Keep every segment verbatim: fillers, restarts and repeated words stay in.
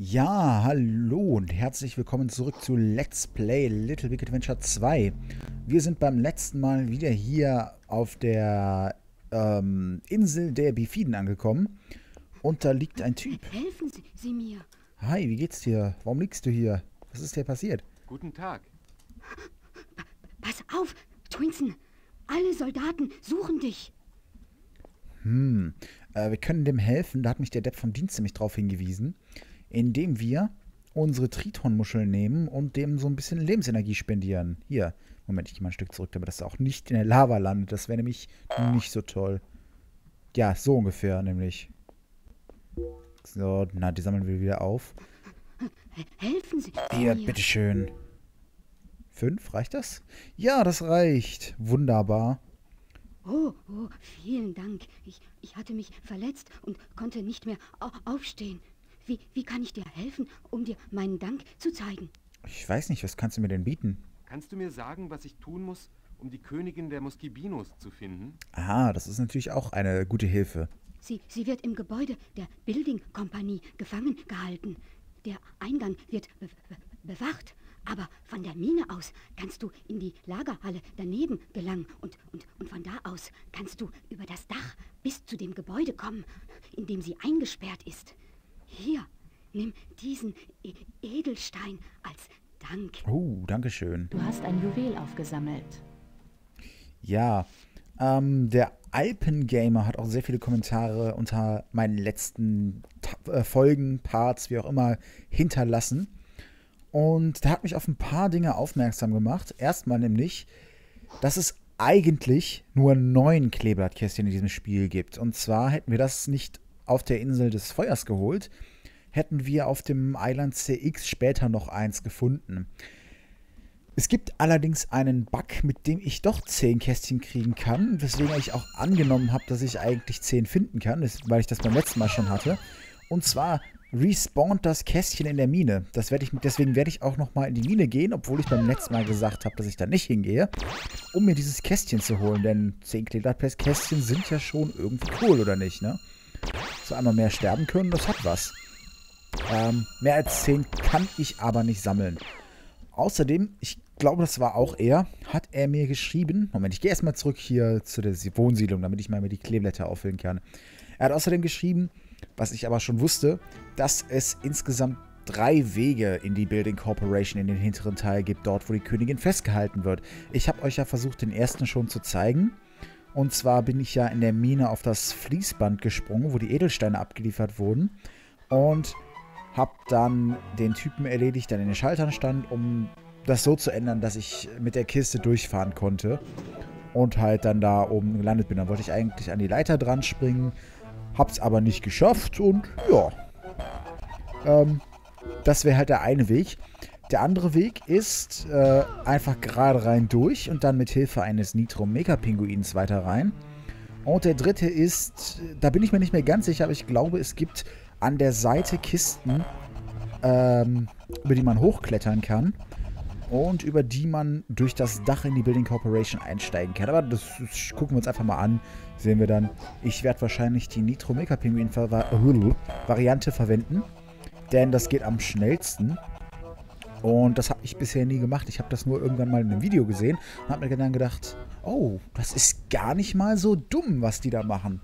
Ja, hallo und herzlich willkommen zurück zu Let's Play Little Big Adventure zwei. Wir sind beim letzten Mal wieder hier auf der ähm, Insel der Bifiden angekommen. Und da liegt ein Typ. Helfen Sie, Sie mir. Hi, wie geht's dir? Warum liegst du hier? Was ist dir passiert? Guten Tag. Pass auf, Twinsen. Alle Soldaten suchen dich. Hm, äh, wir können dem helfen. Da hat mich der Depp vom Dienst nämlich drauf hingewiesen. Indem wir unsere Tritonmuschel nehmen und dem so ein bisschen Lebensenergie spendieren. Hier, Moment, ich gehe mal ein Stück zurück, damit das auch nicht in der Lava landet. Das wäre nämlich nicht so toll. Ja, so ungefähr nämlich. So, na, die sammeln wir wieder auf. Helfen Sie mir. Hier, bitteschön. Fünf, reicht das? Ja, das reicht. Wunderbar. Oh, oh, vielen Dank. Ich, ich hatte mich verletzt und konnte nicht mehr aufstehen. Wie, wie kann ich dir helfen, um dir meinen Dank zu zeigen? Ich weiß nicht, was kannst du mir denn bieten? Kannst du mir sagen, was ich tun muss, um die Königin der Moskibinos zu finden? Ah, das ist natürlich auch eine gute Hilfe. Sie, sie wird im Gebäude der Building Company gefangen gehalten. Der Eingang wird be be bewacht, aber von der Mine aus kannst du in die Lagerhalle daneben gelangen und, und, und von da aus kannst du über das Dach bis zu dem Gebäude kommen, in dem sie eingesperrt ist. Hier, nimm diesen e Edelstein als Dank. Oh, danke schön. Du hast ein Juwel aufgesammelt. Ja, ähm, der Alpengamer hat auch sehr viele Kommentare unter meinen letzten äh, Folgen, Parts, wie auch immer, hinterlassen. Und der hat mich auf ein paar Dinge aufmerksam gemacht. Erstmal nämlich, dass es eigentlich nur neun Kleeblattkästchen in diesem Spiel gibt. Und zwar hätten wir das nicht auf der Insel des Feuers geholt, hätten wir auf dem Island C X später noch eins gefunden. Es gibt allerdings einen Bug, mit dem ich doch zehn Kästchen kriegen kann, weswegen ich auch angenommen habe, dass ich eigentlich zehn finden kann, weil ich das beim letzten Mal schon hatte. Und zwar respawnt das Kästchen in der Mine. Das werd ich, deswegen werde ich auch nochmal in die Mine gehen, obwohl ich beim letzten Mal gesagt habe, dass ich da nicht hingehe, um mir dieses Kästchen zu holen, denn zehn Kleeblattkästchen sind ja schon irgendwie cool, oder nicht, ne? So einmal mehr sterben können, das hat was. Ähm, mehr als zehn kann ich aber nicht sammeln. Außerdem, ich glaube, das war auch er, hat er mir geschrieben. Moment, ich gehe erstmal zurück hier zu der Wohnsiedlung, damit ich mal mir die Kleeblätter auffüllen kann. Er hat außerdem geschrieben, was ich aber schon wusste, dass es insgesamt drei Wege in die Building Corporation in den hinteren Teil gibt, dort, wo die Königin festgehalten wird. Ich habe euch ja versucht, den ersten schon zu zeigen. Und zwar bin ich ja in der Mine auf das Fließband gesprungen, wo die Edelsteine abgeliefert wurden. Und habe dann den Typen erledigt, der in den Schaltern stand, um das so zu ändern, dass ich mit der Kiste durchfahren konnte. Und halt dann da oben gelandet bin. Dann wollte ich eigentlich an die Leiter dran springen, hab's aber nicht geschafft und ja. Ähm, das wäre halt der eine Weg. Der andere Weg ist äh, einfach gerade rein durch und dann mit Hilfe eines Nitro Mega Pinguins weiter rein. Und der dritte ist, da bin ich mir nicht mehr ganz sicher, aber ich glaube, es gibt an der Seite Kisten, ähm, über die man hochklettern kann und über die man durch das Dach in die Building Corporation einsteigen kann. Aber das, das gucken wir uns einfach mal an, sehen wir dann. Ich werde wahrscheinlich die Nitro Mega Pinguin Variante verwenden, denn das geht am schnellsten. Und das habe ich bisher nie gemacht. Ich habe das nur irgendwann mal in einem Video gesehen und habe mir dann gedacht, oh, das ist gar nicht mal so dumm, was die da machen.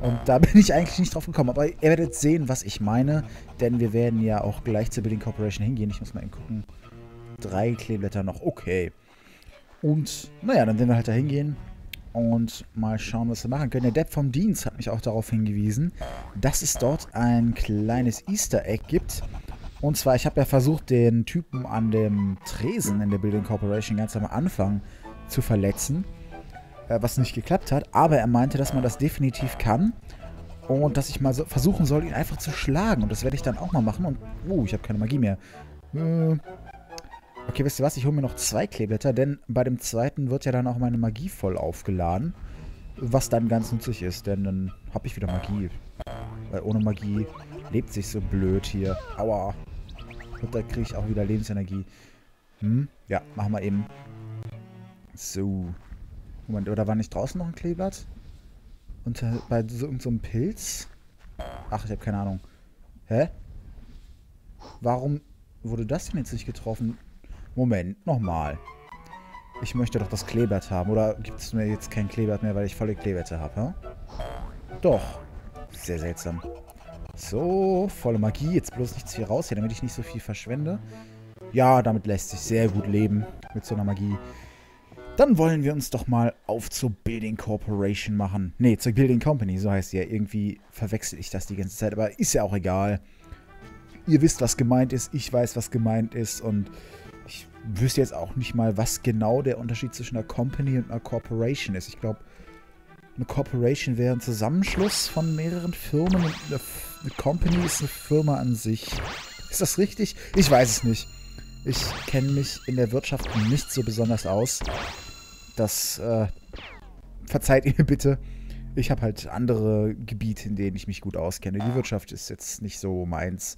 Und da bin ich eigentlich nicht drauf gekommen. Aber ihr werdet sehen, was ich meine, denn wir werden ja auch gleich zur Building Corporation hingehen. Ich muss mal eben gucken. Drei Kleeblätter noch, okay. Und naja, dann werden wir halt da hingehen und mal schauen, was wir machen können. Der Depp vom Dienst hat mich auch darauf hingewiesen, dass es dort ein kleines Easter Egg gibt. Und zwar, ich habe ja versucht, den Typen an dem Tresen in der Building Corporation ganz am Anfang zu verletzen, äh, was nicht geklappt hat. Aber er meinte, dass man das definitiv kann und dass ich mal so versuchen soll, ihn einfach zu schlagen. Und das werde ich dann auch mal machen. Und, uh, ich habe keine Magie mehr. Äh, okay, wisst ihr was? Ich hole mir noch zwei Kleeblätter, denn bei dem zweiten wird ja dann auch meine Magie voll aufgeladen, was dann ganz nützlich ist, denn dann habe ich wieder Magie. Weil ohne Magie lebt sich so blöd hier. Aua. Und da kriege ich auch wieder Lebensenergie. Hm? Ja, machen wir eben. So. Moment, oder war nicht draußen noch ein Kleeblatt? Und äh, bei so, so einem Pilz? Ach, ich habe keine Ahnung. Hä? Warum wurde das denn jetzt nicht getroffen? Moment, nochmal. Ich möchte doch das Kleeblatt haben. Oder gibt es mir jetzt kein Kleeblatt mehr, weil ich volle Kleeblätter habe? Ja? Doch. Sehr seltsam. So, volle Magie. Jetzt bloß nichts viel raus hier, damit ich nicht so viel verschwende. Ja, damit lässt sich sehr gut leben. Mit so einer Magie. Dann wollen wir uns doch mal auf zur Building Corporation machen. Ne, zur Building Company, so heißt sie ja. Irgendwie verwechsel ich das die ganze Zeit, aber ist ja auch egal. Ihr wisst, was gemeint ist. Ich weiß, was gemeint ist. Und ich wüsste jetzt auch nicht mal, was genau der Unterschied zwischen einer Company und einer Corporation ist. Ich glaube, eine Corporation wäre ein Zusammenschluss von mehreren Firmen. Und eine Company ist eine Firma an sich. Ist das richtig? Ich weiß es nicht. Ich kenne mich in der Wirtschaft nicht so besonders aus. Das äh, verzeiht ihr bitte. Ich habe halt andere Gebiete, in denen ich mich gut auskenne. Die Wirtschaft ist jetzt nicht so meins.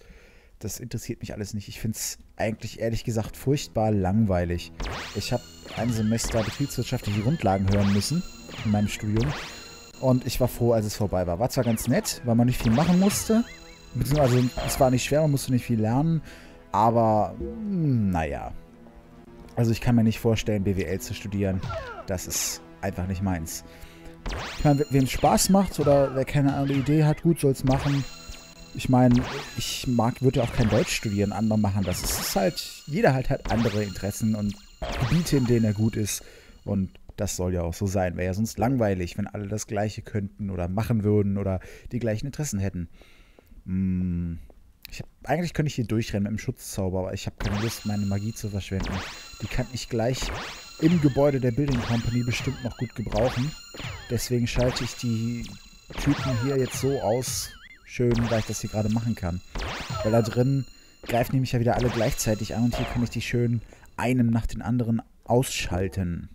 Das interessiert mich alles nicht. Ich finde es eigentlich, ehrlich gesagt, furchtbar langweilig. Ich habe ein Semester betriebswirtschaftliche Grundlagen hören müssen in meinem Studium. Und ich war froh, als es vorbei war. War zwar ganz nett, weil man nicht viel machen musste. Beziehungsweise es war nicht schwer, man musste nicht viel lernen. Aber, naja. Also ich kann mir nicht vorstellen, B W L zu studieren. Das ist einfach nicht meins. Ich meine, wem es Spaß macht oder wer keine andere Idee hat, gut, soll es machen. Ich meine, ich mag, würde ja auch kein Deutsch studieren, andere machen das. Es ist halt, jeder hat halt andere Interessen und Gebiete, in denen er gut ist. Und das soll ja auch so sein. Wäre ja sonst langweilig, wenn alle das Gleiche könnten oder machen würden oder die gleichen Interessen hätten. Hm. Ich hab, eigentlich könnte ich hier durchrennen mit dem Schutzzauber, aber ich habe keine Lust, meine Magie zu verschwenden. Die kann ich gleich im Gebäude der Building Company bestimmt noch gut gebrauchen. Deswegen schalte ich die Typen hier jetzt so aus, schön, weil ich das hier gerade machen kann. Weil da drin greifen nämlich ja wieder alle gleichzeitig an und hier kann ich die schön einem nach den anderen ausschalten.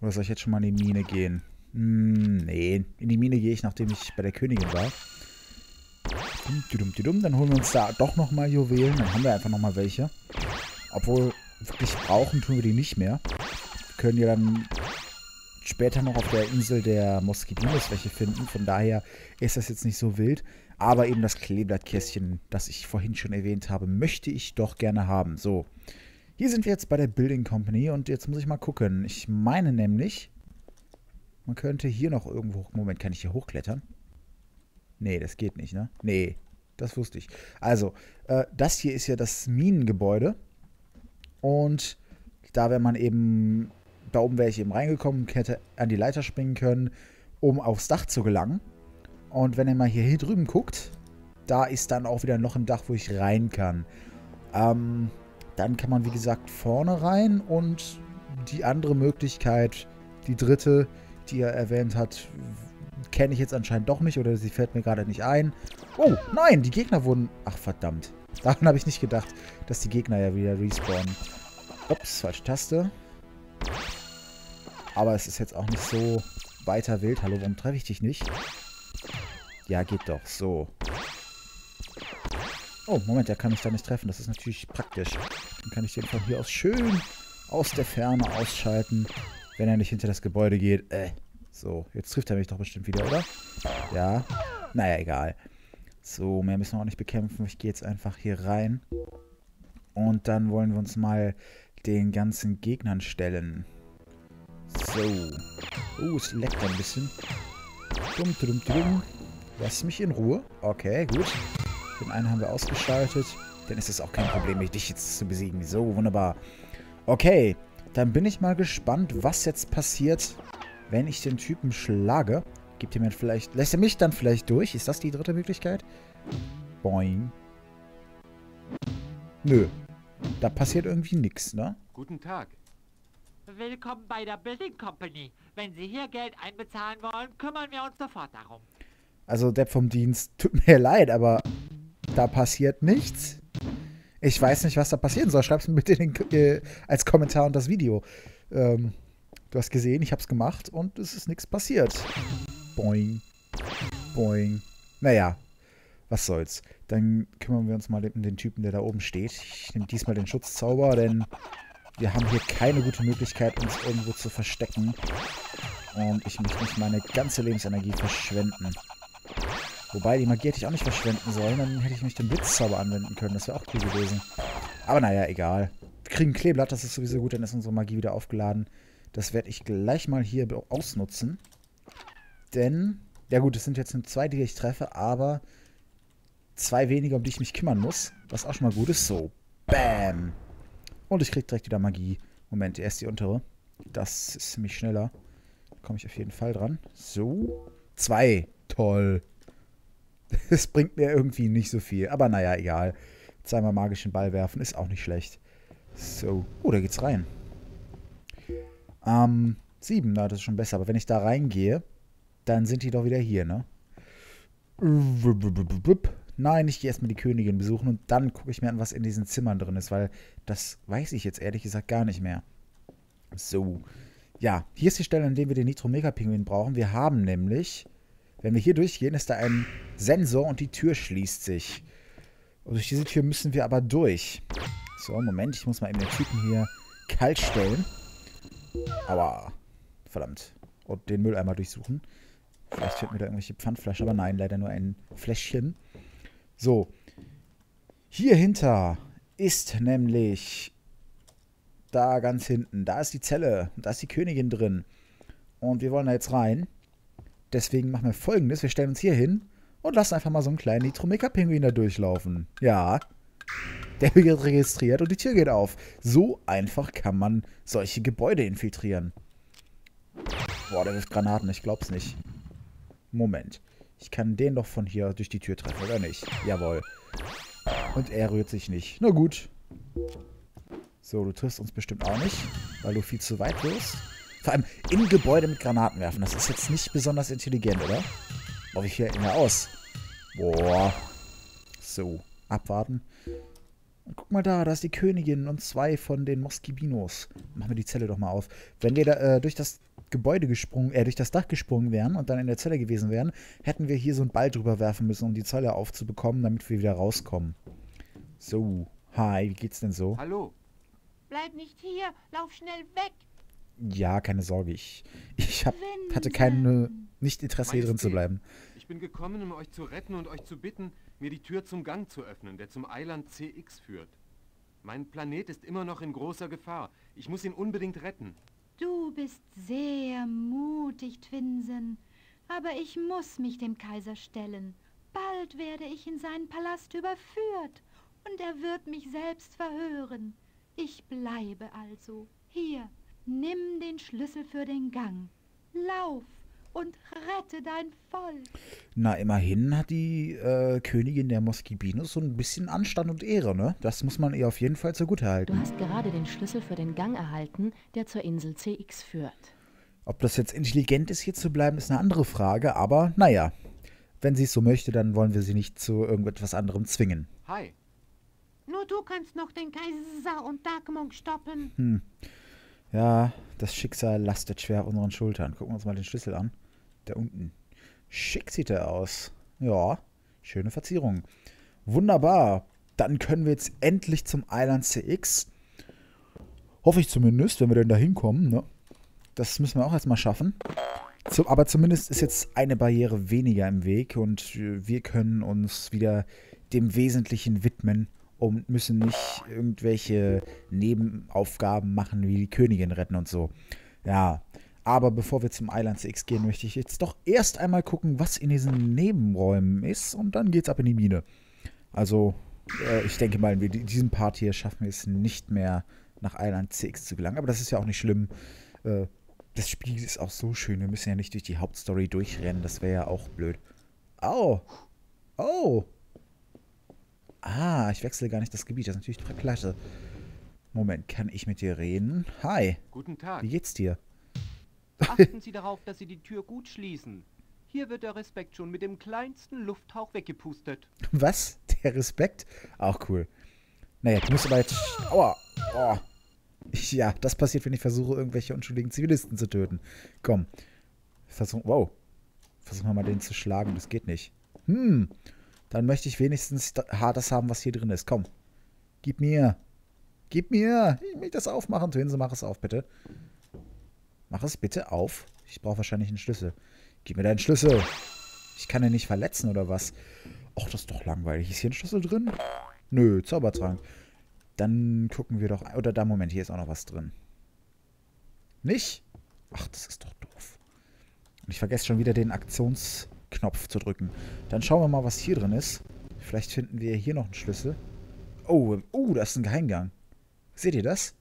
Oder soll ich jetzt schon mal in die Mine gehen? Hm, nee, in die Mine gehe ich, nachdem ich bei der Königin war. Dann holen wir uns da doch nochmal Juwelen. Dann haben wir einfach nochmal welche. Obwohl, wirklich brauchen tun wir die nicht mehr. Wir können ja dann später noch auf der Insel der Moskibinos welche finden. Von daher ist das jetzt nicht so wild. Aber eben das Kleeblattkästchen, das ich vorhin schon erwähnt habe, möchte ich doch gerne haben. So, hier sind wir jetzt bei der Building Company. Und jetzt muss ich mal gucken. Ich meine nämlich, man könnte hier noch irgendwo hoch... Moment, kann ich hier hochklettern? Nee, das geht nicht, ne? Nee, das wusste ich. Also, äh, das hier ist ja das Minengebäude. Und da wäre man eben, da oben wäre ich eben reingekommen, hätte an die Leiter springen können, um aufs Dach zu gelangen. Und wenn ihr mal hier, hier drüben guckt, da ist dann auch wieder ein Loch im Dach, wo ich rein kann. Ähm, dann kann man, wie gesagt, vorne rein. Und die andere Möglichkeit, die dritte, die er erwähnt hat, kenne ich jetzt anscheinend doch nicht, oder sie fällt mir gerade nicht ein. Oh, nein, die Gegner wurden... Ach, verdammt. Daran habe ich nicht gedacht, dass die Gegner ja wieder respawnen. Ups, falsche Taste. Aber es ist jetzt auch nicht so weiter wild. Hallo, warum treffe ich dich nicht? Ja, geht doch. So. Oh, Moment, der kann mich da nicht treffen. Das ist natürlich praktisch. Dann kann ich den von hier aus schön aus der Ferne ausschalten, wenn er nicht hinter das Gebäude geht. Äh. So, jetzt trifft er mich doch bestimmt wieder, oder? Ja. Naja, egal. So, mehr müssen wir auch nicht bekämpfen. Ich gehe jetzt einfach hier rein. Und dann wollen wir uns mal den ganzen Gegnern stellen. So. Oh, es leckt ein bisschen. Dum, dum, dum. Lass mich in Ruhe. Okay, gut. Den einen haben wir ausgeschaltet. Dann ist es auch kein Problem, dich jetzt zu besiegen. So, wunderbar. Okay, dann bin ich mal gespannt, was jetzt passiert... Wenn ich den Typen schlage, gibt er mir vielleicht... Lässt er mich dann vielleicht durch? Ist das die dritte Möglichkeit? Boing. Nö. Da passiert irgendwie nichts, ne? Guten Tag. Willkommen bei der Building Company. Wenn Sie hier Geld einbezahlen wollen, kümmern wir uns sofort darum. Also, Depp vom Dienst, tut mir leid, aber da passiert nichts. Ich weiß nicht, was da passieren soll. Schreib's mir bitte in den, äh, als Kommentar unter das Video. Ähm... Du hast gesehen, ich hab's gemacht und es ist nichts passiert. Boing. Boing. Naja, was soll's. Dann kümmern wir uns mal um den Typen, der da oben steht. Ich nehme diesmal den Schutzzauber, denn wir haben hier keine gute Möglichkeit, uns irgendwo zu verstecken. Und ich möchte nicht meine ganze Lebensenergie verschwenden. Wobei, die Magie hätte ich auch nicht verschwenden sollen. Dann hätte ich mich den Blitzzauber anwenden können. Das wäre auch cool gewesen. Aber naja, egal. Wir kriegen ein Kleeblatt, das ist sowieso gut. Dann ist unsere Magie wieder aufgeladen. Das werde ich gleich mal hier ausnutzen. Denn, ja gut, es sind jetzt nur zwei, die ich treffe, aber zwei weniger, um die ich mich kümmern muss. Was auch schon mal gut ist. So, bam. Und ich kriege direkt wieder Magie. Moment, erst die untere. Das ist ziemlich schneller. Da komme ich auf jeden Fall dran. So, zwei. Toll. Es bringt mir irgendwie nicht so viel. Aber naja, egal. Zweimal magischen Ball werfen ist auch nicht schlecht. So. Oh, da geht's rein. Ähm, sieben. Na, das ist schon besser. Aber wenn ich da reingehe, dann sind die doch wieder hier, ne? Nein, ich gehe erstmal die Königin besuchen und dann gucke ich mir an, was in diesen Zimmern drin ist, weil das weiß ich jetzt ehrlich gesagt gar nicht mehr. So. Ja, hier ist die Stelle, an der wir den Nitro Mega Pinguin brauchen. Wir haben nämlich... Wenn wir hier durchgehen, ist da ein Sensor und die Tür schließt sich. Und durch diese Tür müssen wir aber durch. So, Moment, ich muss mal eben den Typen hier kalt stellen. Aua. Verdammt. Und den Mülleimer durchsuchen. Vielleicht finden wir da irgendwelche Pfandflaschen, aber nein, leider nur ein Fläschchen. So. Hier hinter ist nämlich da ganz hinten. Da ist die Zelle. Da ist die Königin drin. Und wir wollen da jetzt rein. Deswegen machen wir Folgendes. Wir stellen uns hier hin und lassen einfach mal so einen kleinen Nitro-Mega-Pinguin da durchlaufen. Ja, der wird registriert und die Tür geht auf. So einfach kann man solche Gebäude infiltrieren. Boah, der wirft Granaten. Ich glaub's nicht. Moment. Ich kann den doch von hier durch die Tür treffen, oder nicht? Jawohl. Und er rührt sich nicht. Na gut. So, du triffst uns bestimmt auch nicht, weil du viel zu weit bist. Vor allem im Gebäude mit Granaten werfen. Das ist jetzt nicht besonders intelligent, oder? Boah, wie viel hält denn der aus? Boah. So, abwarten. Und guck mal da, da ist die Königin und zwei von den Moskibinos. Machen wir die Zelle doch mal auf. Wenn wir da, äh, durch das Gebäude gesprungen, äh, durch das Dach gesprungen wären und dann in der Zelle gewesen wären, hätten wir hier so einen Ball drüber werfen müssen, um die Zelle aufzubekommen, damit wir wieder rauskommen. So, hi, wie geht's denn so? Hallo. Bleib nicht hier, lauf schnell weg. Ja, keine Sorge, ich, ich hab, hatte keine, nicht Interesse, hier drin zu bleiben. Ich bin gekommen, um euch zu retten und euch zu bitten, mir die Tür zum Gang zu öffnen, der zum Island C X führt. Mein Planet ist immer noch in großer Gefahr. Ich muss ihn unbedingt retten. Du bist sehr mutig, Twinsen. Aber ich muss mich dem Kaiser stellen. Bald werde ich in seinen Palast überführt und er wird mich selbst verhören. Ich bleibe also hier. Nimm den Schlüssel für den Gang. Lauf und rette dein Volk. Na, immerhin hat die äh, Königin der Moskibinos so ein bisschen Anstand und Ehre, ne? Das muss man ihr auf jeden Fall zugutehalten. Du hast gerade den Schlüssel für den Gang erhalten, der zur Insel C X führt. Ob das jetzt intelligent ist, hier zu bleiben, ist eine andere Frage, aber naja. Wenn sie es so möchte, dann wollen wir sie nicht zu irgendetwas anderem zwingen. Hi. Nur du kannst noch den Kaiser und Dark Monk stoppen. Hm. Ja, das Schicksal lastet schwer auf unseren Schultern. Gucken wir uns mal den Schlüssel an. Da unten. Schick sieht er aus. Ja, schöne Verzierung. Wunderbar. Dann können wir jetzt endlich zum Island C X. Hoffe ich zumindest, wenn wir denn da hinkommen. Ne? Das müssen wir auch erstmal schaffen. Zum, aber zumindest ist jetzt eine Barriere weniger im Weg. Und wir können uns wieder dem Wesentlichen widmen. Und müssen nicht irgendwelche Nebenaufgaben machen, wie die Königin retten und so. Ja, aber bevor wir zum Island C X gehen, möchte ich jetzt doch erst einmal gucken, was in diesen Nebenräumen ist. Und dann geht's ab in die Mine. Also, äh, ich denke mal, in diesem Part hier schaffen wir es nicht mehr, nach Island C X zu gelangen. Aber das ist ja auch nicht schlimm. Äh, das Spiel ist auch so schön. Wir müssen ja nicht durch die Hauptstory durchrennen. Das wäre ja auch blöd. Au! Oh! Ah, ich wechsle gar nicht das Gebiet. Das ist natürlich total klasse. Moment, kann ich mit dir reden? Hi. Guten Tag. Wie geht's dir? Achten Sie darauf, dass Sie die Tür gut schließen. Hier wird der Respekt schon mit dem kleinsten Lufthauch weggepustet. Was? Der Respekt? Auch cool. Naja, du musst aber jetzt... Aua. Oh. Ja, das passiert, wenn ich versuche, irgendwelche unschuldigen Zivilisten zu töten. Komm. Versuch... Wow. Versuchen wir mal, den zu schlagen. Das geht nicht. Hm. Dann möchte ich wenigstens das haben, was hier drin ist. Komm. Gib mir. Gib mir. Ich will das aufmachen. Twinsen, mach es auf, bitte. Mach es bitte auf. Ich brauche wahrscheinlich einen Schlüssel. Gib mir deinen Schlüssel. Ich kann ihn nicht verletzen oder was? Och, das ist doch langweilig. Ist hier ein Schlüssel drin? Nö, Zaubertrank. Dann gucken wir doch... Oder da, Moment, hier ist auch noch was drin. Nicht? Ach, das ist doch doof. Und ich vergesse schon wieder den Aktionsknopf zu drücken. Dann schauen wir mal, was hier drin ist. Vielleicht finden wir hier noch einen Schlüssel. Oh, oh, da ist ein Geheimgang. Seht ihr das?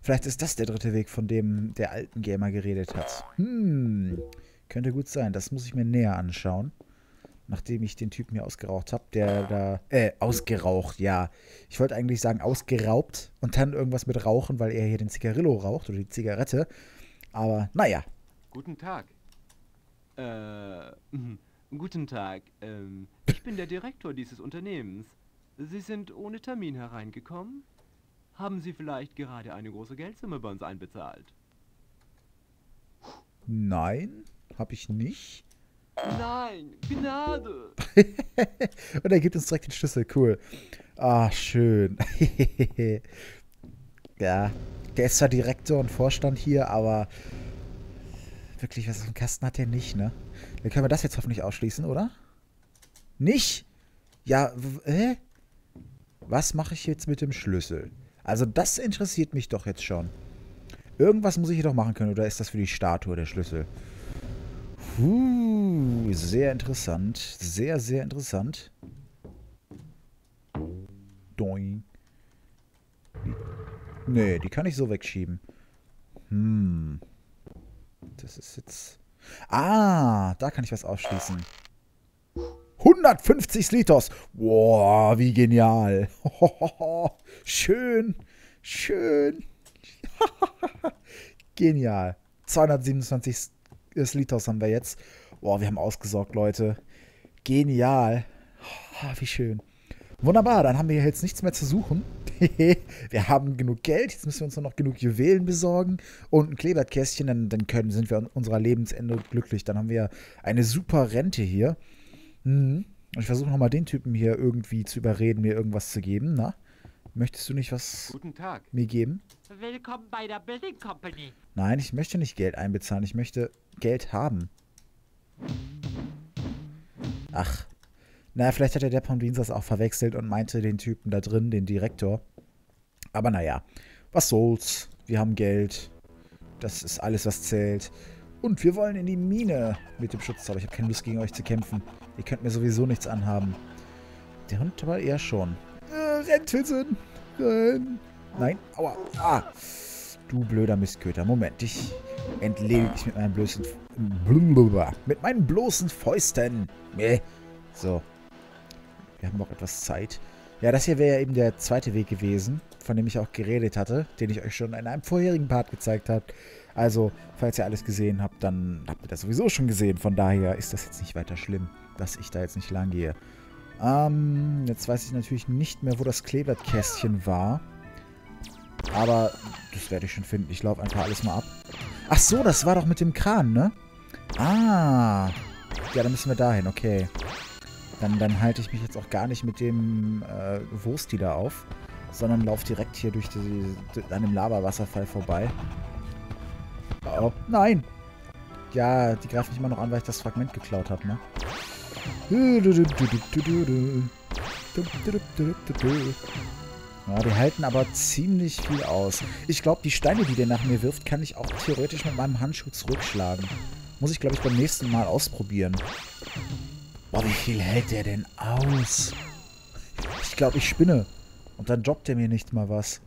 Vielleicht ist das der dritte Weg, von dem der Alpengamer geredet hat. Hm, könnte gut sein. Das muss ich mir näher anschauen. Nachdem ich den Typen hier ausgeraucht habe, der da... Äh, ausgeraucht, ja. Ich wollte eigentlich sagen ausgeraubt und dann irgendwas mit rauchen, weil er hier den Zigarillo raucht oder die Zigarette. Aber, naja. Guten Tag. Äh, guten Tag. Ähm, ich bin der Direktor dieses Unternehmens. Sie sind ohne Termin hereingekommen? Haben Sie vielleicht gerade eine große Geldsumme bei uns einbezahlt? Nein, habe ich nicht. Nein, Gnade! Und er gibt uns direkt den Schlüssel, cool. Ah, schön. Ja, der ist zwar Direktor und Vorstand hier, aber wirklich, was auf dem Kasten hat der nicht, ne? Dann können wir das jetzt hoffentlich ausschließen, oder? Nicht? Ja, hä? Was mache ich jetzt mit dem Schlüssel? Also das interessiert mich doch jetzt schon. Irgendwas muss ich hier doch machen können, oder ist das für die Statue der Schlüssel? Uh, sehr interessant. Sehr, sehr interessant. Doing. Nee, die kann ich so wegschieben. Hm. Das ist jetzt... Ah, da kann ich was ausschließen. hundertfünfzig Liters. Wow, wie genial. Hohoho. Schön. Schön. Genial. zweihundertsiebenundzwanzig Liters haben wir jetzt. Boah, wir haben ausgesorgt, Leute. Genial. Oh, wie schön. Wunderbar, dann haben wir jetzt nichts mehr zu suchen. Wir haben genug Geld. Jetzt müssen wir uns nur noch genug Juwelen besorgen. Und ein Kleberkästchen, dann, dann können, sind wir an unserer Lebensende glücklich. Dann haben wir eine super Rente hier. Mhm. Und ich versuche nochmal den Typen hier irgendwie zu überreden, mir irgendwas zu geben. Na? Möchtest du nicht was Guten Tag. Mir geben? Willkommen bei der Building Company. Nein, ich möchte nicht Geld einbezahlen. Ich möchte Geld haben. Ach. Naja, vielleicht hat der Depp vom Dienst das auch verwechselt und meinte den Typen da drin, den Direktor. Aber naja. Was soll's? Wir haben Geld. Das ist alles, was zählt. Und wir wollen in die Mine mit dem Schutzzauber. Ich habe keine Lust, gegen euch zu kämpfen. Ihr könnt mir sowieso nichts anhaben. Der Hund aber eher schon. Renn, Twinsen! Renn! Nein, aua! Ah! Du blöder Mistköter. Moment, dich entledige ich mit meinen bloßen... Blubber. Mit meinen bloßen Fäusten! Meh. So. Wir haben noch etwas Zeit. Ja, das hier wäre ja eben der zweite Weg gewesen, von dem ich auch geredet hatte, den ich euch schon in einem vorherigen Part gezeigt habe. Also, falls ihr alles gesehen habt, dann habt ihr das sowieso schon gesehen. Von daher ist das jetzt nicht weiter schlimm, dass ich da jetzt nicht lang gehe. Ähm, jetzt weiß ich natürlich nicht mehr, wo das Kleeblattkästchen war. Aber das werde ich schon finden. Ich laufe einfach alles mal ab. Ach so, das war doch mit dem Kran, ne? Ah. Ja, dann müssen wir dahin, okay. Dann, dann halte ich mich jetzt auch gar nicht mit dem äh, Wursti da auf, sondern laufe direkt hier durch die, an dem Lava-Wasserfall vorbei. Oh, nein! Ja, die greifen mich immer noch an, weil ich das Fragment geklaut habe, ne? Ja, die halten aber ziemlich viel aus. Ich glaube, die Steine, die der nach mir wirft, kann ich auch theoretisch mit meinem Handschuh zurückschlagen. Muss ich, glaube ich, beim nächsten Mal ausprobieren. Boah, wie viel hält der denn aus? Ich glaube, ich spinne. Und dann droppt der mir nicht mal was.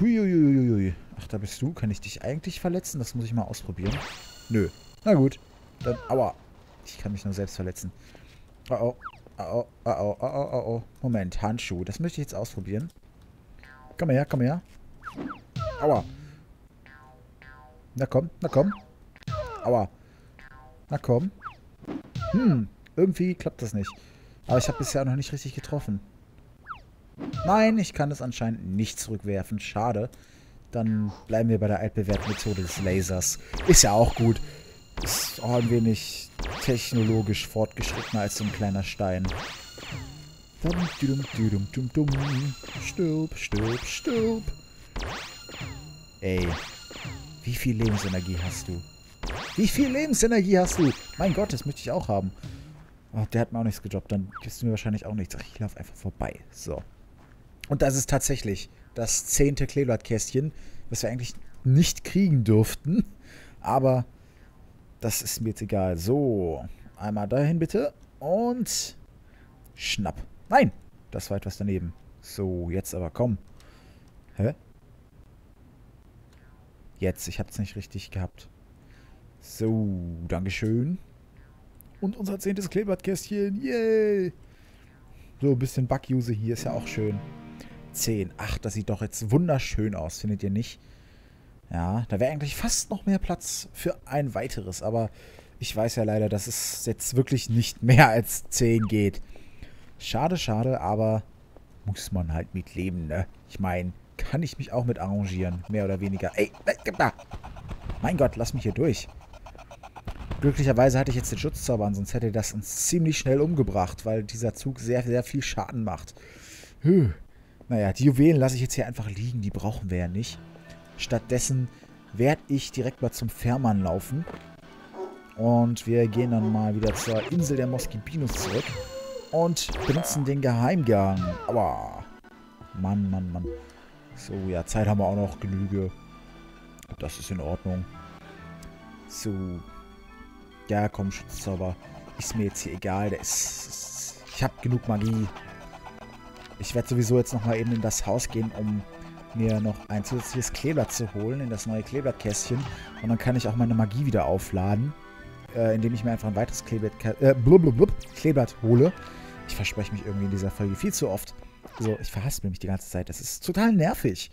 Huiuiuiui. Ach, da bist du. Kann ich dich eigentlich verletzen? Das muss ich mal ausprobieren. Nö. Na gut. Dann, aua. Ich kann mich nur selbst verletzen. Oh oh. Oh oh. Oh oh. Oh oh. Moment. Handschuh. Das möchte ich jetzt ausprobieren. Komm her. Komm her. Aua. Na komm. Na komm. Aua. Na komm. Hm. Irgendwie klappt das nicht. Aber ich habe bisher noch nicht richtig getroffen. Nein, ich kann das anscheinend nicht zurückwerfen. Schade. Dann bleiben wir bei der altbewährten Methode des Lasers. Ist ja auch gut. Ist auch ein wenig technologisch fortgeschrittener als so ein kleiner Stein. Stirb, stirb, stirb. Ey, wie viel Lebensenergie hast du? Wie viel Lebensenergie hast du? Mein Gott, das möchte ich auch haben. Oh, der hat mir auch nichts gedroppt. Dann gibst du mir wahrscheinlich auch nichts. Ach, ich laufe einfach vorbei. So. Und das ist tatsächlich das zehnte Kleeblattkästchen, was wir eigentlich nicht kriegen durften. Aber das ist mir jetzt egal. So, einmal dahin bitte. Und schnapp. Nein, das war etwas daneben. So, jetzt aber komm. Hä? Jetzt, ich hab's nicht richtig gehabt. So, Dankeschön. Und unser zehntes Kleeblattkästchen. Yay! So, ein bisschen Bug-Use hier ist ja auch schön. zehn. Ach, das sieht doch jetzt wunderschön aus, findet ihr nicht? Ja, da wäre eigentlich fast noch mehr Platz für ein weiteres, aber ich weiß ja leider, dass es jetzt wirklich nicht mehr als zehn geht. Schade, schade, aber muss man halt mit leben, ne? Ich meine, kann ich mich auch mit arrangieren, mehr oder weniger. Ey, gib da! Mein Gott, lass mich hier durch. Glücklicherweise hatte ich jetzt den Schutzzauber an, sonst hätte das uns ziemlich schnell umgebracht, weil dieser Zug sehr, sehr viel Schaden macht. Hm. Naja, die Juwelen lasse ich jetzt hier einfach liegen, die brauchen wir ja nicht. Stattdessen werde ich direkt mal zum Fährmann laufen. Und wir gehen dann mal wieder zur Insel der Moskibinos zurück und benutzen den Geheimgang. Aber Mann, Mann, Mann. So, ja, Zeit haben wir auch noch genüge. Das ist in Ordnung. So. Ja, komm, Schutzzauber. Ist mir jetzt hier egal. Der ist, ist, ich habe genug Magie. Ich werde sowieso jetzt nochmal eben in das Haus gehen, um mir noch ein zusätzliches Kleeblatt zu holen, in das neue Kleeblattkästchen. Und dann kann ich auch meine Magie wieder aufladen, äh, indem ich mir einfach ein weiteres Kleeblatt, äh, blub, blub, blub, Kleeblatt hole. Ich verspreche mich irgendwie in dieser Folge viel zu oft. So, ich verhaspel mich die ganze Zeit. Das ist total nervig.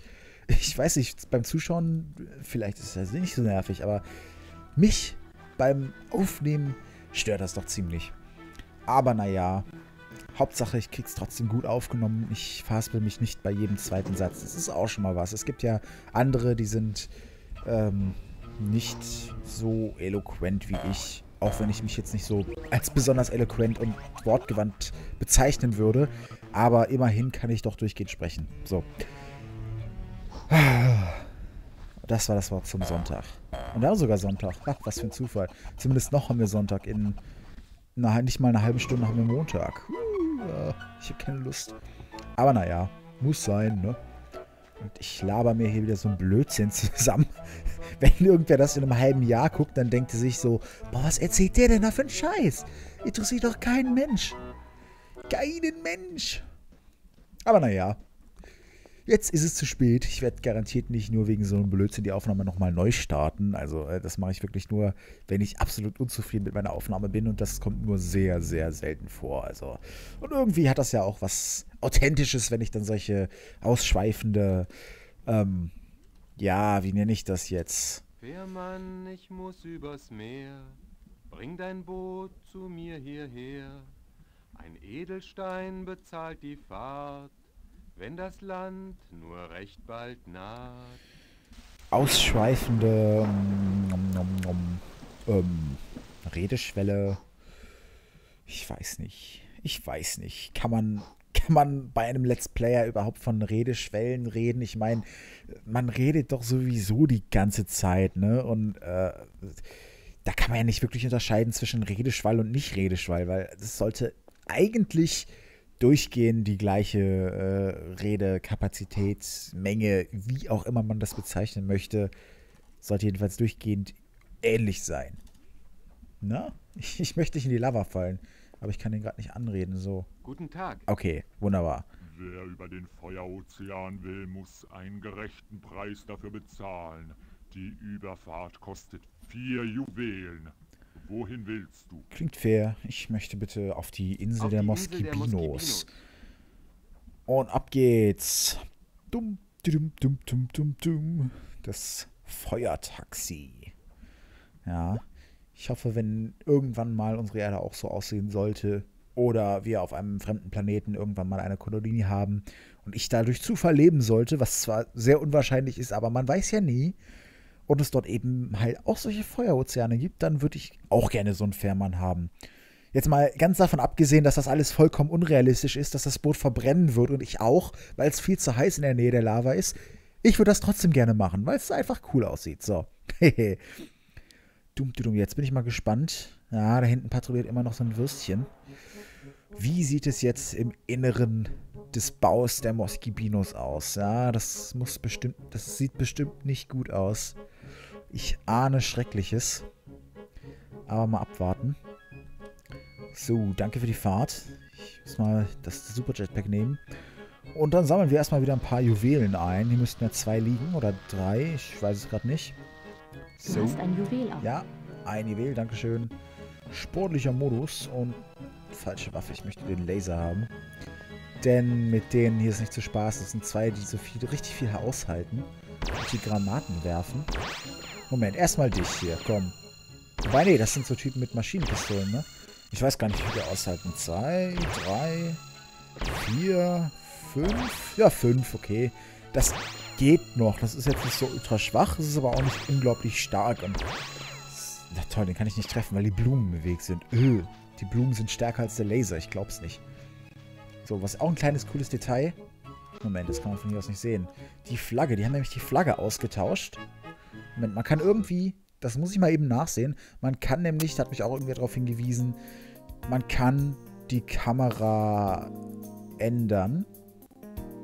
Ich weiß nicht, beim Zuschauen, vielleicht ist das nicht so nervig, aber mich beim Aufnehmen stört das doch ziemlich. Aber naja, Hauptsache ich krieg's trotzdem gut aufgenommen. Ich verhaspel mich nicht bei jedem zweiten Satz. Das ist auch schon mal was. Es gibt ja andere, die sind ähm, nicht so eloquent wie ich. Auch wenn ich mich jetzt nicht so als besonders eloquent und wortgewandt bezeichnen würde. Aber immerhin kann ich doch durchgehend sprechen. So. Das war das Wort zum Sonntag. Und da sogar Sonntag. Ach, was für ein Zufall. Zumindest noch haben wir Sonntag. In na, nicht mal eine halbe Stunde haben wir Montag. Uh, ich habe keine Lust. Aber naja, muss sein, ne? Und ich laber mir hier wieder so ein Blödsinn zusammen. Wenn irgendwer das in einem halben Jahr guckt, dann denkt er sich so, boah, was erzählt der denn da für einen Scheiß? Interessiert doch keinen Mensch. Keinen Mensch. Aber naja. Jetzt ist es zu spät. Ich werde garantiert nicht nur wegen so einem Blödsinn die Aufnahme nochmal neu starten. Also das mache ich wirklich nur, wenn ich absolut unzufrieden mit meiner Aufnahme bin. Und das kommt nur sehr, sehr selten vor. Also und irgendwie hat das ja auch was Authentisches, wenn ich dann solche ausschweifende, ähm, ja, wie nenne ich das jetzt? Fährmann, ich muss übers Meer. Bring dein Boot zu mir hierher. Ein Edelstein bezahlt die Fahrt. Wenn das Land nur recht bald naht. Ausschweifende um, um, um, um, Redeschwelle. Ich weiß nicht. Ich weiß nicht. Kann man, kann man bei einem Let's Player überhaupt von Redeschwellen reden? Ich meine, man redet doch sowieso die ganze Zeit, ne? Und äh, da kann man ja nicht wirklich unterscheiden zwischen Redeschwall und Nicht-Redeschwall, weil es sollte eigentlich durchgehend die gleiche äh, Redekapazität, Menge, wie auch immer man das bezeichnen möchte, sollte jedenfalls durchgehend ähnlich sein. Na? Ich, ich möchte nicht in die Lava fallen, aber ich kann den gerade nicht anreden, so. Guten Tag. Okay, wunderbar. Wer über den Feueroozean will, muss einen gerechten Preis dafür bezahlen. Die Überfahrt kostet vier Juwelen. Wohin willst du? Klingt fair. Ich möchte bitte auf die Insel, auf der, die Moskibinos. Insel der Moskibinos. Und ab geht's. Dum, dum, dum, dum, dum, dum. Das Feuertaxi. Ja. Ich hoffe, wenn irgendwann mal unsere Erde auch so aussehen sollte oder wir auf einem fremden Planeten irgendwann mal eine Kolonie haben und ich da durch Zufall leben sollte, was zwar sehr unwahrscheinlich ist, aber man weiß ja nie, und es dort eben halt auch solche Feuerozeane gibt, dann würde ich auch gerne so einen Fährmann haben. Jetzt mal ganz davon abgesehen, dass das alles vollkommen unrealistisch ist, dass das Boot verbrennen wird und ich auch, weil es viel zu heiß in der Nähe der Lava ist. Ich würde das trotzdem gerne machen, weil es einfach cool aussieht. So. Dumm, dumm, jetzt bin ich mal gespannt, Ja, da hinten patrouilliert immer noch so ein Würstchen. Wie sieht es jetzt im Inneren des Baus der Moskibinos aus? Ja, das muss bestimmt, das sieht bestimmt nicht gut aus. Ich ahne Schreckliches. Aber mal abwarten. So, danke für die Fahrt. Ich muss mal das Super-Jetpack nehmen. Und dann sammeln wir erstmal wieder ein paar Juwelen ein. Hier müssten ja zwei liegen oder drei. Ich weiß es gerade nicht. So. Du hast ein Juwel auf. Ja, ein Juwel, dankeschön. Sportlicher Modus und falsche Waffe. Ich möchte den Laser haben. Denn mit denen hier ist nicht zu Spaß. Das sind zwei, die so viel, richtig viel aushalten. Und die Granaten werfen. Moment, erstmal dich hier, komm. Wobei, nee, das sind so Typen mit Maschinenpistolen, ne? Ich weiß gar nicht, wie viele aushalten. Zwei, drei, vier, fünf. Ja, fünf, okay. Das geht noch. Das ist jetzt nicht so ultra schwach. Es ist aber auch nicht unglaublich stark. Und na toll, den kann ich nicht treffen, weil die Blumen im Weg sind. Öh, die Blumen sind stärker als der Laser. Ich glaub's nicht. So, was auch ein kleines, cooles Detail. Moment, das kann man von hier aus nicht sehen. Die Flagge, die haben nämlich die Flagge ausgetauscht. Moment, man kann irgendwie, das muss ich mal eben nachsehen, man kann nämlich, da hat mich auch irgendwer darauf hingewiesen, man kann die Kamera ändern.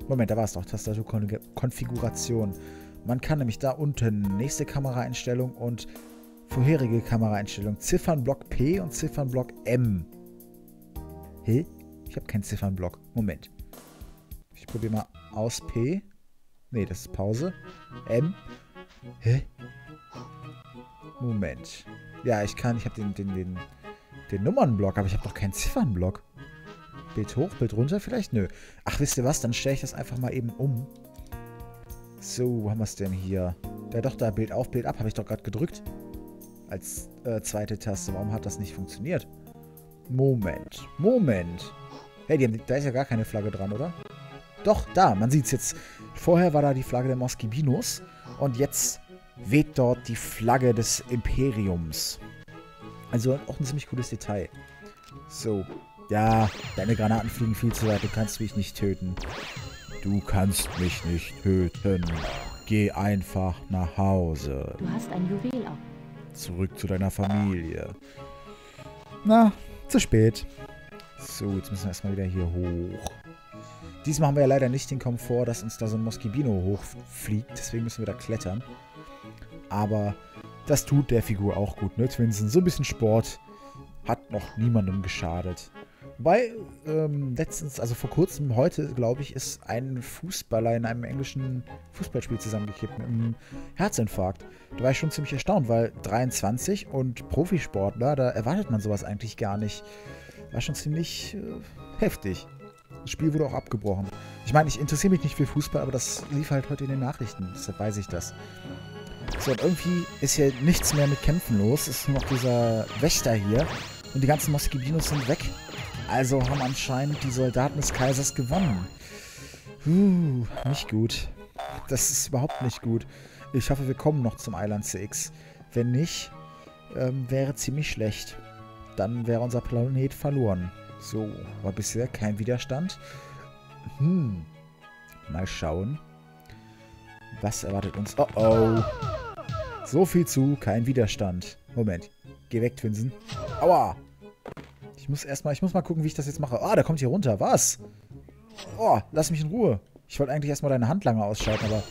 Moment, da war es doch, Tastaturkonfiguration. Man kann nämlich da unten nächste Kameraeinstellung und vorherige Kameraeinstellung, Ziffernblock P und Ziffernblock M. Hä? Ich habe keinen Ziffernblock. Moment. Ich probiere mal aus P. Ne, das ist Pause. M. Hä? Moment. Ja, ich kann, ich habe den, den, den, den Nummernblock, aber ich habe doch keinen Ziffernblock. Bild hoch, Bild runter vielleicht? Nö. Ach, wisst ihr was? Dann stelle ich das einfach mal eben um. So, wo haben wir es denn hier? Ja doch, da Bild auf, Bild ab. Habe ich doch gerade gedrückt. Als äh, zweite Taste. Warum hat das nicht funktioniert? Moment. Moment. Hey, die haben, da ist ja gar keine Flagge dran, oder? Doch, da. Man sieht es jetzt. Vorher war da die Flagge der Moskibinos. Und jetzt weht dort die Flagge des Imperiums. Also auch ein ziemlich cooles Detail. So. Ja, deine Granaten fliegen viel zu weit. Du kannst mich nicht töten. Du kannst mich nicht töten. Geh einfach nach Hause. Du hast ein Juwel auf. Zurück zu deiner Familie. Na, zu spät. So, jetzt müssen wir erstmal wieder hier hoch. Diesmal haben wir ja leider nicht den Komfort, dass uns da so ein Moskibino hochfliegt. Deswegen müssen wir da klettern. Aber das tut der Figur auch gut, ne? Twinsen, so ein bisschen Sport hat noch niemandem geschadet. Wobei, ähm, letztens, also vor kurzem, heute, glaube ich, ist ein Fußballer in einem englischen Fußballspiel zusammengekippt mit einem Herzinfarkt. Da war ich schon ziemlich erstaunt, weil dreiundzwanzig und Profisportler, da erwartet man sowas eigentlich gar nicht. War schon ziemlich äh, heftig. Das Spiel wurde auch abgebrochen. Ich meine, ich interessiere mich nicht für Fußball, aber das lief halt heute in den Nachrichten, deshalb weiß ich das. So, und irgendwie ist hier nichts mehr mit Kämpfen los. Es ist nur noch dieser Wächter hier. Und die ganzen Moskibinos sind weg. Also haben anscheinend die Soldaten des Kaisers gewonnen. Uh, nicht gut. Das ist überhaupt nicht gut. Ich hoffe, wir kommen noch zum Island C X. Wenn nicht, ähm, wäre ziemlich schlecht. Dann wäre unser Planet verloren. So, aber bisher kein Widerstand. Hm. Mal schauen. Was erwartet uns? Oh oh. So viel zu, kein Widerstand. Moment. Geh weg, Twinsen. Aua. Ich muss erstmal, ich muss mal gucken, wie ich das jetzt mache. Ah, der kommt hier runter. Was? Oh, lass mich in Ruhe. Ich wollte eigentlich erstmal deine Handlanger ausschalten, aber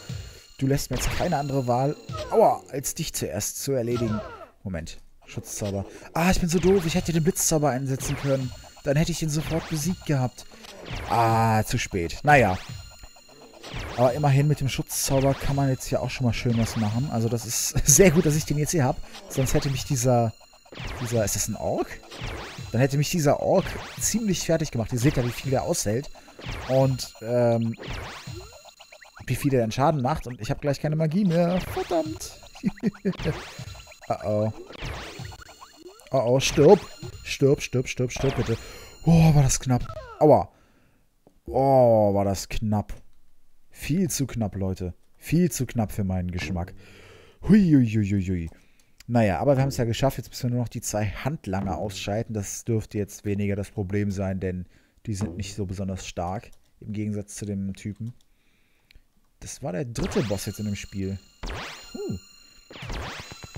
du lässt mir jetzt keine andere Wahl, aua, als dich zuerst zu erledigen. Moment. Schutzzauber. Ah, ich bin so doof. Ich hätte den Blitzzauber einsetzen können. Dann hätte ich ihn sofort besiegt gehabt. Ah, zu spät. Naja. Aber immerhin mit dem Schutzzauber kann man jetzt ja auch schon mal schön was machen. Also das ist sehr gut, dass ich den jetzt hier habe. Sonst hätte mich dieser... dieser... Ist das ein Ork? Dann hätte mich dieser Ork ziemlich fertig gemacht. Ihr seht ja, wie viel der aushält. Und, ähm... wie viel der dann Schaden macht. Und ich habe gleich keine Magie mehr. Verdammt. Oh oh. Oh oh, stirb. Stirb, stirb, stirb, stirb, bitte. Oh, war das knapp. Aua. Oh, war das knapp. Viel zu knapp, Leute. Viel zu knapp für meinen Geschmack. Huiuiuiui. Naja, aber wir haben es ja geschafft. Jetzt müssen wir nur noch die zwei Handlanger ausschalten. Das dürfte jetzt weniger das Problem sein, denn die sind nicht so besonders stark. Im Gegensatz zu dem Typen. Das war der dritte Boss jetzt in dem Spiel. Uh.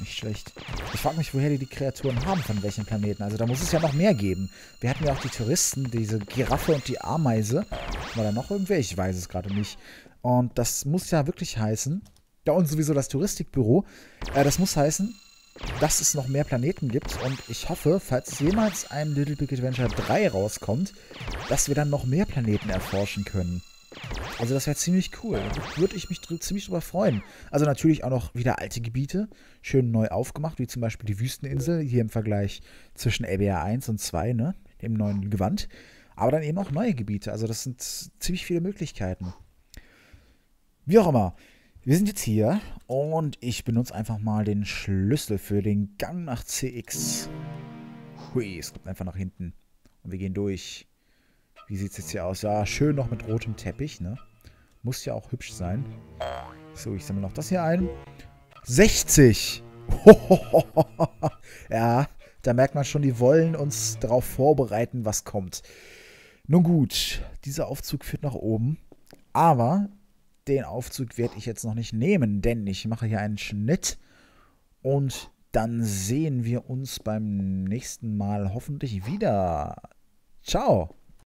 Nicht schlecht. Ich frage mich, woher die die Kreaturen haben, von welchen Planeten. Also da muss es ja noch mehr geben. Wir hatten ja auch die Touristen, diese Giraffe und die Ameise. War da noch irgendwer? Ich weiß es gerade nicht. Und das muss ja wirklich heißen, da unten sowieso das Touristikbüro, äh, das muss heißen, dass es noch mehr Planeten gibt. Und ich hoffe, falls jemals ein Little Big Adventure drei rauskommt, dass wir dann noch mehr Planeten erforschen können. Also das wäre ziemlich cool. Da würde ich mich dr- ziemlich drüber freuen. Also natürlich auch noch wieder alte Gebiete, schön neu aufgemacht, wie zum Beispiel die Wüsteninsel, hier im Vergleich zwischen L B A eins und zwei, ne, im neuen Gewand. Aber dann eben auch neue Gebiete. Also das sind ziemlich viele Möglichkeiten. Wie auch immer. Wir sind jetzt hier und ich benutze einfach mal den Schlüssel für den Gang nach C X. Hui, es kommt einfach nach hinten. Und wir gehen durch. Wie sieht es jetzt hier aus? Ja, schön noch mit rotem Teppich, ne? Muss ja auch hübsch sein. So, ich sammle noch das hier ein. sechzig! Ja, da merkt man schon, die wollen uns darauf vorbereiten, was kommt. Nun gut, dieser Aufzug führt nach oben. Aber den Aufzug werde ich jetzt noch nicht nehmen, denn ich mache hier einen Schnitt. Und dann sehen wir uns beim nächsten Mal hoffentlich wieder. Ciao!